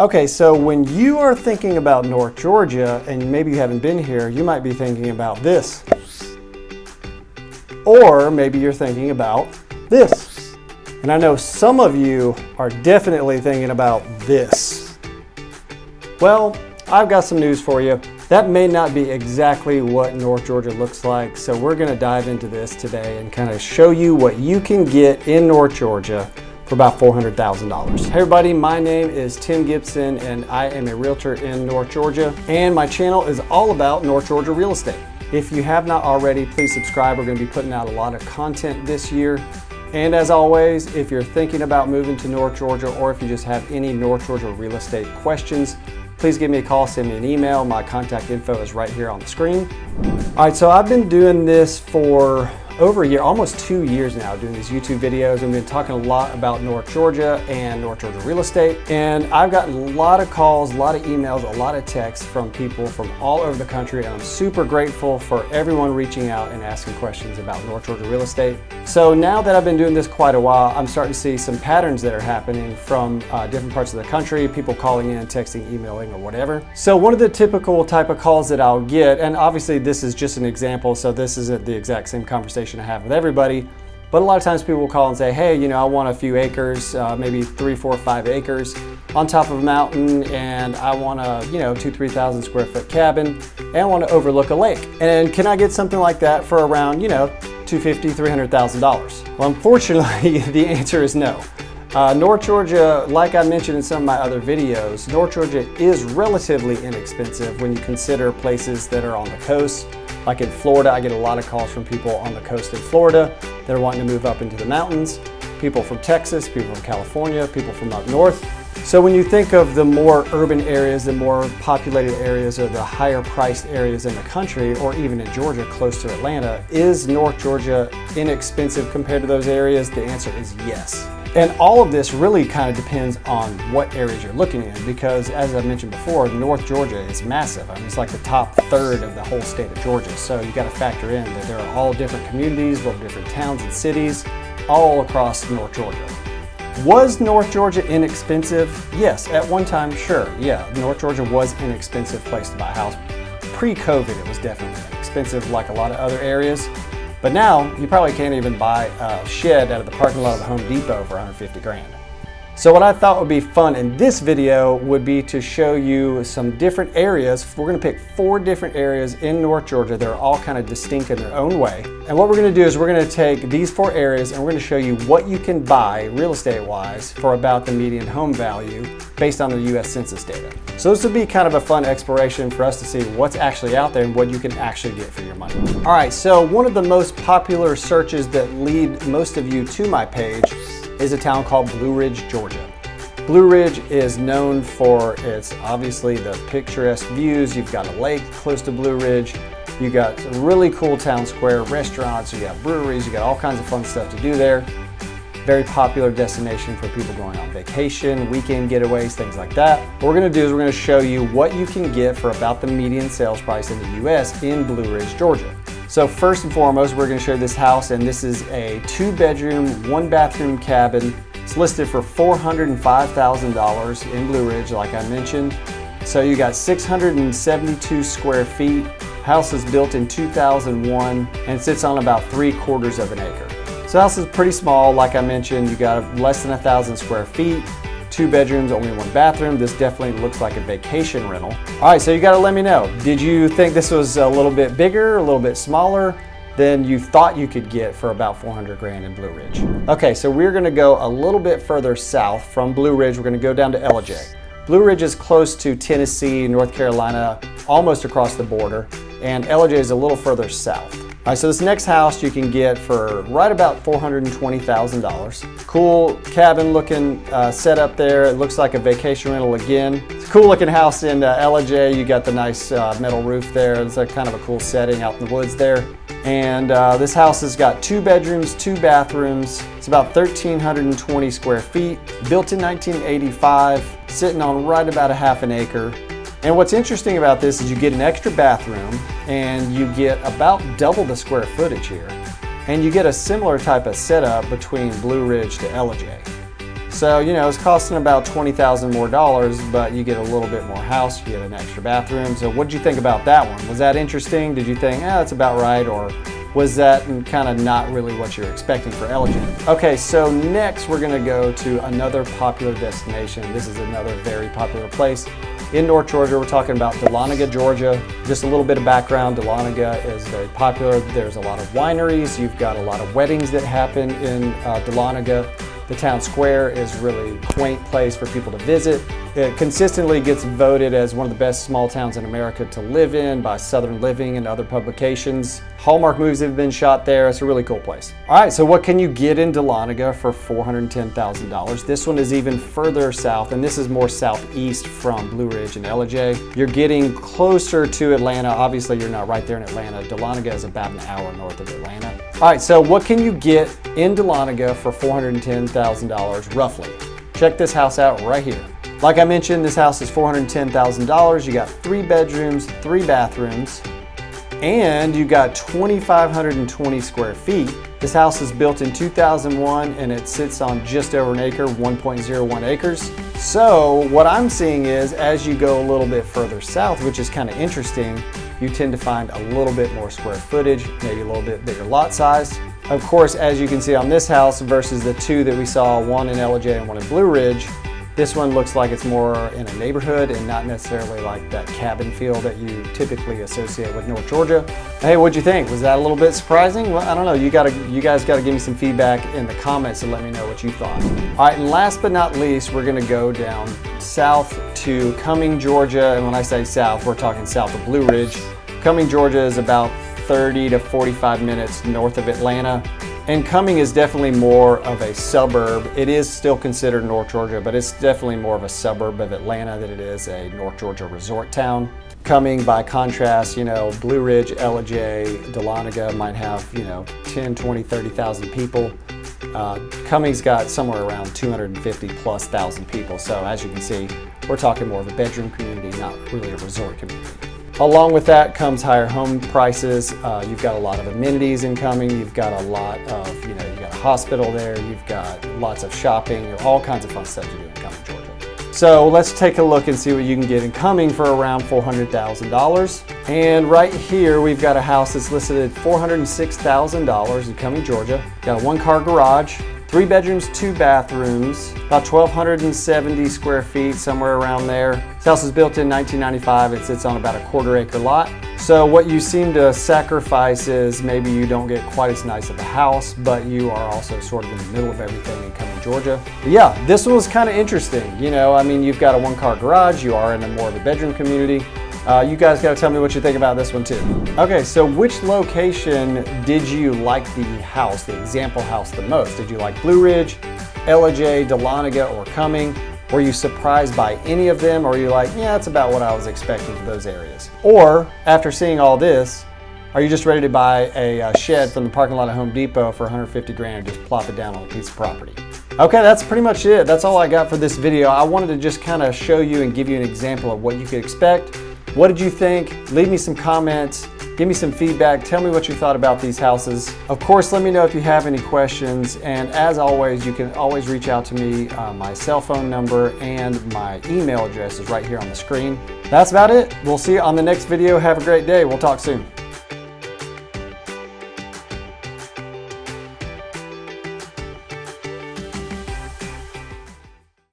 Okay, so when you are thinking about North Georgia, and maybe you haven't been here, you might be thinking about this. Or maybe you're thinking about this. And I know some of you are definitely thinking about this. Well, I've got some news for you. That may not be exactly what North Georgia looks like, so we're gonna dive into this today and kind of show you what you can get in North Georgia for about $400,000. Hey everybody, my name is Tim Gibson and I am a realtor in North Georgia, and my channel is all about North Georgia real estate. If you have not already, please subscribe. We're gonna be putting out a lot of content this year. And as always, if you're thinking about moving to North Georgia, or if you just have any North Georgia real estate questions, please give me a call, send me an email. My contact info is right here on the screen. All right, so I've been doing this for over a year, almost 2 years now, doing these YouTube videos. I've been talking a lot about North Georgia and North Georgia real estate. And I've gotten a lot of calls, a lot of emails, a lot of texts from people from all over the country. And I'm super grateful for everyone reaching out and asking questions about North Georgia real estate. So now that I've been doing this quite a while, I'm starting to see some patterns that are happening from different parts of the country, people calling in, texting, emailing, or whatever. So one of the typical type of calls that I'll get, and obviously this is just an example, so this isn't the exact same conversation I have with everybody, but a lot of times people will call and say, hey, you know, I want a few acres, maybe 3, 4, 5 acres on top of a mountain, and I want a, you know, 2,000, 3,000 square foot cabin, and I want to overlook a lake, and can I get something like that for around, you know, $250,000, $300,000? Well, unfortunately, the answer is no. North Georgia, like I mentioned in some of my other videos, North Georgia is relatively inexpensive when you consider places that are on the coast. Like in Florida, I get a lot of calls from people on the coast in Florida that are wanting to move up into the mountains, people from Texas, people from California, people from up north. So when you think of the more urban areas, the more populated areas, or the higher priced areas in the country, or even in Georgia, close to Atlanta, is North Georgia inexpensive compared to those areas? The answer is yes. And all of this really kind of depends on what areas you're looking in, because as I mentioned before, North Georgia is massive. I mean, it's like the top third of the whole state of Georgia. So you got to factor in that there are all different communities, all different towns and cities, all across North Georgia. Was North Georgia inexpensive? Yes, at one time, sure. Yeah, North Georgia was an inexpensive place to buy a house. Pre-COVID, it was definitely inexpensive, like a lot of other areas. But now, you probably can't even buy a shed out of the parking lot of Home Depot for 150 grand. So what I thought would be fun in this video would be to show you some different areas. We're gonna pick 4 different areas in North Georgia. They're all kind of distinct in their own way. And what we're gonna do is we're gonna take these 4 areas and we're gonna show you what you can buy real estate wise for about the median home value based on the US Census data. So this would be kind of a fun exploration for us to see what's actually out there and what you can actually get for your money. All right, so one of the most popular searches that lead most of you to my page is a town called Blue Ridge, Georgia. Blue Ridge is known for its, obviously, the picturesque views. You've got a lake close to Blue Ridge. You got a really cool town square, restaurants, you got breweries, you got all kinds of fun stuff to do there. Very popular destination for people going on vacation, weekend getaways, things like that. What we're gonna do is we're gonna show you what you can get for about the median sales price in the US in Blue Ridge, Georgia. So first and foremost, we're gonna show you this house, and this is a 2-bedroom, 1-bathroom cabin. It's listed for $405,000 in Blue Ridge, like I mentioned. So you got 672 square feet. House is built in 2001 and sits on about 3/4 of an acre. So the house is pretty small, like I mentioned. You got less than 1,000 square feet, 2 bedrooms, only 1 bathroom. This definitely looks like a vacation rental. All right, so you gotta let me know. Did you think this was a little bit bigger, a little bit smaller than you thought you could get for about 400 grand in Blue Ridge? Okay, so we're gonna go a little bit further south from Blue Ridge. We're gonna go down to Ellijay. Blue Ridge is close to Tennessee, North Carolina, almost across the border, and Ellijay is a little further south. All right, so this next house you can get for right about $420,000. Cool cabin looking setup there. It looks like a vacation rental again. It's a cool looking house in Ellijay. You got the nice metal roof there. It's a kind of a cool setting out in the woods there. And this house has got 2 bedrooms, 2 bathrooms. It's about 1,320 square feet. Built in 1985, sitting on right about a half an acre. And what's interesting about this is you get an extra bathroom and you get about double the square footage here. And you get a similar type of setup between Blue Ridge to Ellijay. So, you know, it's costing about $20,000 more dollars, but you get a little bit more house, you get an extra bathroom. So what did you think about that one? Was that interesting? Did you think, ah, that's about right? Or was that kind of not really what you're expecting for Ellijay? Okay, so next we're gonna go to another popular destination. This is another very popular place in North Georgia. We're talking about Dahlonega, Georgia. Just a little bit of background, Dahlonega is very popular. There's a lot of wineries. You've got a lot of weddings that happen in Dahlonega. The town square is really a quaint place for people to visit. It consistently gets voted as one of the best small towns in America to live in by Southern Living and other publications. Hallmark movies have been shot there. It's a really cool place. All right, so what can you get in Dahlonega for $410,000? This one is even further south, and this is more southeast from Blue Ridge and Ellijay. You're getting closer to Atlanta. Obviously, you're not right there in Atlanta. Dahlonega is about an hour north of Atlanta. All right, so what can you get in Dahlonega for $410,000 roughly? Check this house out right here. Like I mentioned, this house is $410,000. You got 3 bedrooms, 3 bathrooms, and you got 2,520 square feet. This house is built in 2001 and it sits on just over an acre, 1.01 acres. So what I'm seeing is as you go a little bit further south, which is kind of interesting, you tend to find a little bit more square footage, maybe a little bit bigger lot size. Of course, as you can see on this house versus the two that we saw, one in Ellijay and one in Blue Ridge, this one looks like it's more in a neighborhood and not necessarily like that cabin feel that you typically associate with North Georgia. Hey, what'd you think? Was that a little bit surprising? Well, I don't know. You guys gotta give me some feedback in the comments and let me know what you thought. All right, and last but not least, we're gonna go down south to Cumming, Georgia. And when I say south, we're talking south of Blue Ridge. Cumming, Georgia is about 30 to 45 minutes north of Atlanta. And Cumming is definitely more of a suburb. It is still considered North Georgia, but it's definitely more of a suburb of Atlanta than it is a North Georgia resort town. Cumming, by contrast, you know, Blue Ridge, Ellijay, Dahlonega might have, you know, 10, 20, 30,000 people. Cumming's got somewhere around 250,000+ people. So as you can see, we're talking more of a bedroom community, not really a resort community. Along with that comes higher home prices. You've got a lot of amenities in Cumming. You've got a lot of, you know, you've got a hospital there. You've got lots of shopping, all kinds of fun stuff to do in Cumming, Georgia. So let's take a look and see what you can get in Cumming for around $400,000. And right here, we've got a house that's listed at $406,000 in Cumming, Georgia. Got a 1-car garage, 3 bedrooms, 2 bathrooms, about 1,270 square feet, somewhere around there. This house was built in 1995. It sits on about a 1/4 acre lot. So what you seem to sacrifice is maybe you don't get quite as nice of a house, but you are also sort of in the middle of everything in Cumming, Georgia. But yeah, this one was kind of interesting. You know, I mean, you've got a 1-car garage, you are in a more of a bedroom community. You guys gotta tell me what you think about this one too. Okay, so which location did you like the house, the example house, the most? Did you like Blue Ridge, Ellijay, Dahlonega, or Cumming? Were you surprised by any of them? Or are you like, yeah, that's about what I was expecting for those areas? Or, after seeing all this, are you just ready to buy a shed from the parking lot of Home Depot for 150 grand and just plop it down on a piece of property? Okay, that's pretty much it. That's all I got for this video. I wanted to just kind of show you and give you an example of what you could expect. What did you think? Leave me some comments, give me some feedback, tell me what you thought about these houses. Of course, let me know if you have any questions, and as always, you can always reach out to me. My cell phone number and my email address is right here on the screen. That's about it. We'll see you on the next video. Have a great day. We'll talk soon.